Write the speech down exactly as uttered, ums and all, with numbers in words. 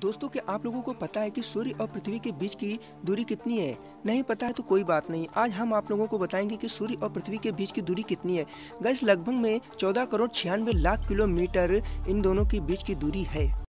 दोस्तों के आप लोगों को पता है कि सूर्य और पृथ्वी के बीच की दूरी कितनी है? नहीं पता है तो कोई बात नहीं, आज हम आप लोगों को बताएंगे कि सूर्य और पृथ्वी के बीच की दूरी कितनी है। गाइस लगभग में चौदह करोड़ छियानवे लाख किलोमीटर इन दोनों के बीच की दूरी है।